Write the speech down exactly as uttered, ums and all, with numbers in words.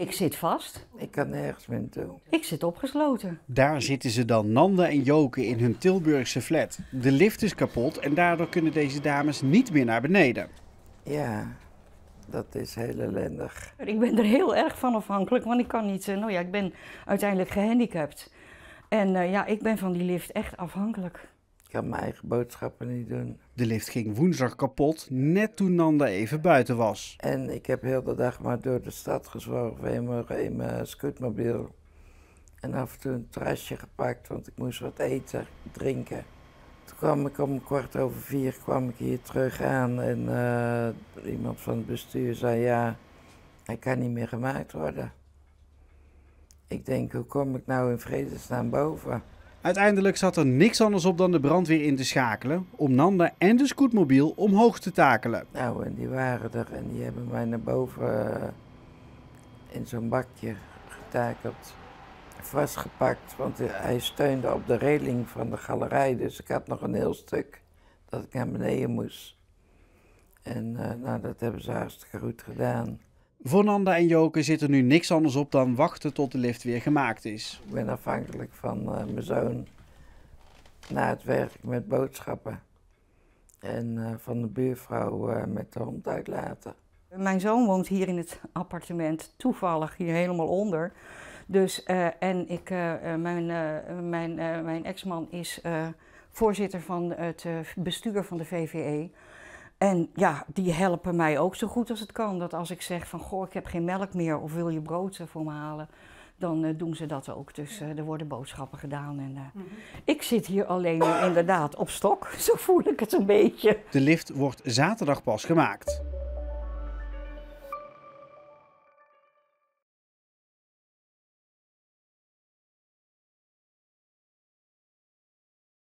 Ik zit vast. Ik kan nergens meer naartoe. Ik zit opgesloten. Daar zitten ze dan, Nanda en Joke, in hun Tilburgse flat. De lift is kapot en daardoor kunnen deze dames niet meer naar beneden. Ja, dat is heel ellendig. Ik ben er heel erg van afhankelijk, want ik kan niet... Nou ja, ik ben uiteindelijk gehandicapt. En uh, ja, ik ben van die lift echt afhankelijk. Ik kan mijn eigen boodschappen niet doen. De lift ging woensdag kapot, net toen Nanda even buiten was. En ik heb heel de dag maar door de stad gezworven in mijn scootmobiel. En af en toe een terrasje gepakt, want ik moest wat eten, drinken. Toen kwam ik om kwart over vier kwam ik hier terug aan en uh, iemand van het bestuur zei ja, hij kan niet meer gemaakt worden. Ik denk, hoe kom ik nou in vredesnaam boven? Uiteindelijk zat er niks anders op dan de brandweer in te schakelen om Nanda en de scootmobiel omhoog te takelen. Nou, en die waren er en die hebben mij naar boven in zo'n bakje getakeld, vastgepakt. Want hij steunde op de reling van de galerij, dus ik had nog een heel stuk dat ik naar beneden moest. En nou, dat hebben ze hartstikke goed gedaan. Voor Nanda en Joke zit er nu niks anders op dan wachten tot de lift weer gemaakt is. Ik ben afhankelijk van uh, mijn zoon na het werk met boodschappen. En uh, van de buurvrouw uh, met de hond uitlaten. Mijn zoon woont hier in het appartement, toevallig hier helemaal onder. Dus, uh, en ik, uh, mijn, uh, mijn, uh, mijn ex-man is uh, voorzitter van het uh, bestuur van de V V E. En ja, die helpen mij ook zo goed als het kan. Dat als ik zeg van, goh, ik heb geen melk meer of wil je brood voor me halen, dan uh, doen ze dat ook. Dus uh, er worden boodschappen gedaan. En, uh, mm-hmm. Ik zit hier alleen inderdaad op stok, zo voel ik het een beetje. De lift wordt zaterdag pas gemaakt.